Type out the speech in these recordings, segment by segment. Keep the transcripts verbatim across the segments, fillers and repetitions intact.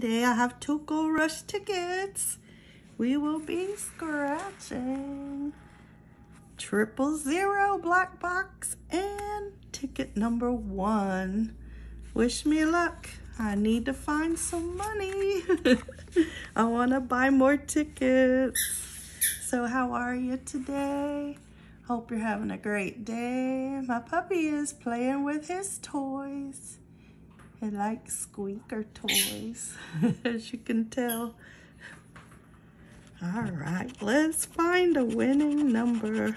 today I have two Gold Rush tickets. We will be scratching triple zero black box and ticket number one. Wish me luck. I need to find some money. I want to buy more tickets. So how are you today? Hope you're having a great day. My puppy is playing with his toys. He likes squeaker toys, as you can tell. All right, let's find a winning number.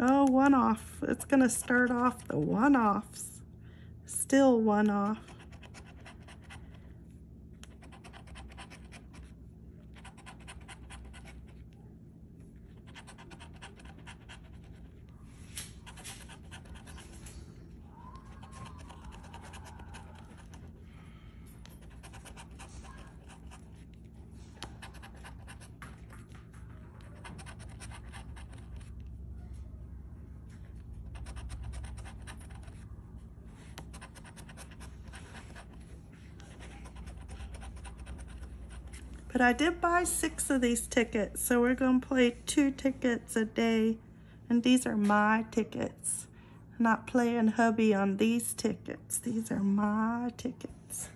Oh, one off. It's going to start off the one offs. Still one off. But I did buy six of these tickets, so we're going to play two tickets a day. And these are my tickets. I'm not playing hubby on these tickets. These are my tickets.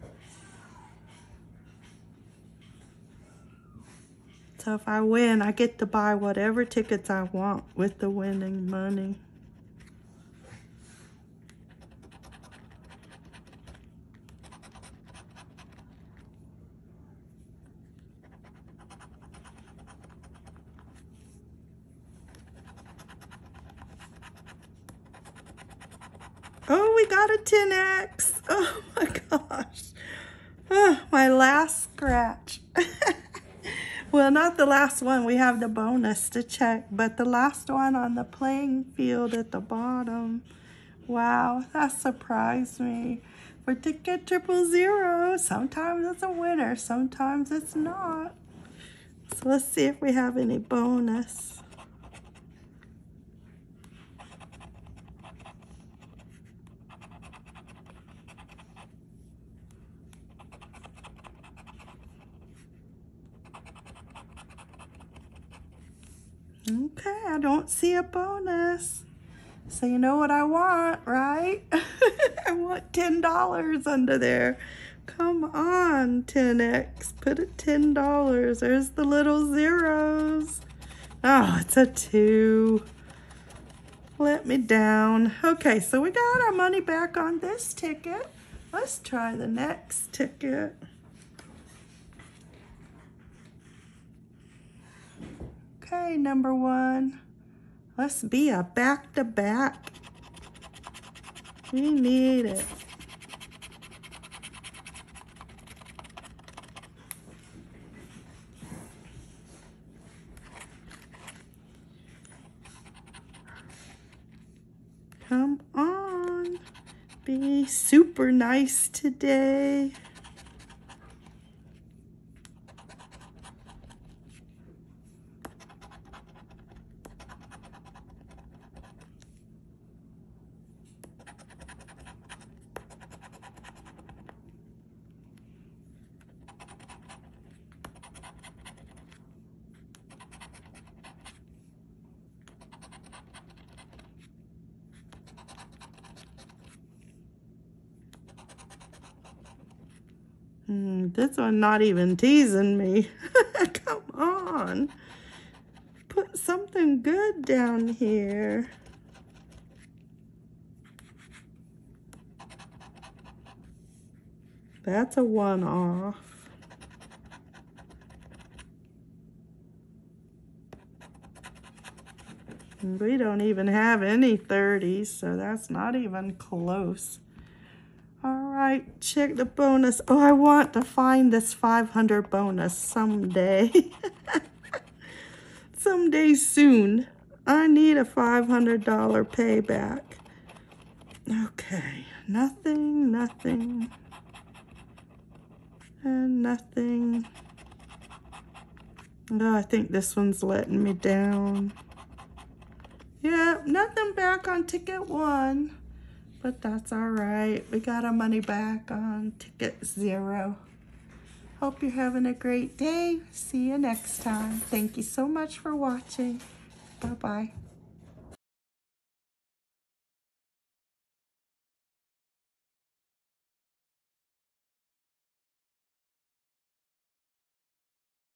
So if I win, I get to buy whatever tickets I want with the winning money. Oh, we got a ten X. Oh my gosh. Oh, my last scratch. Well, not the last one. We have the bonus to check, but the last one on the playing field at the bottom. Wow, that surprised me. For ticket triple zero, sometimes it's a winner, sometimes it's not. So let's see if we have any bonus. Okay, I don't see a bonus. So you know what I want, right? I want ten dollars under there. Come on, ten X. Put it ten dollars. There's the little zeros. Oh, it's a two. Let me down. Okay, so we got our money back on this ticket. Let's try the next ticket. Okay, number one. Let's be a back-to-back. We need it. Come on. Be super nice today. Mm, this one not even teasing me. Come on. Put something good down here. That's a one-off. We don't even have any thirties, so that's not even close. Alright, check the bonus. Oh, I want to find this five hundred bonus someday. Someday soon. I need a five hundred dollar payback. Okay, nothing, nothing, and nothing. No, I think this one's letting me down. Yeah, nothing back on ticket one, but that's all right. We got our money back on ticket zero. Hope you're having a great day. See you next time. Thank you so much for watching. Bye-bye.